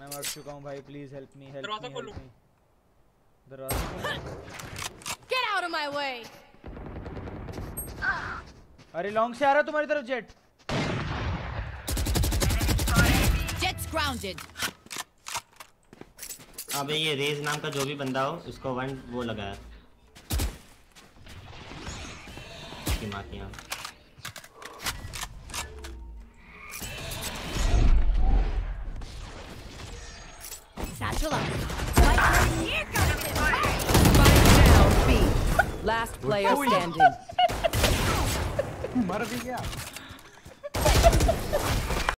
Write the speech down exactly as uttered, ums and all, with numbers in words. मैं मर चुका हूं भाई, please help me, help me. दरवाजा खोलो, दरवाजा get out of my way. अरे लॉन्ग से आ रहा तुम्हारी तरफ जेट। Jets grounded. अबे ये रेज नाम का जो भी बंदा हो उसको वन वो लगाया की मां की। Satchel up. Fight down B. Last player standing. मर भी गया।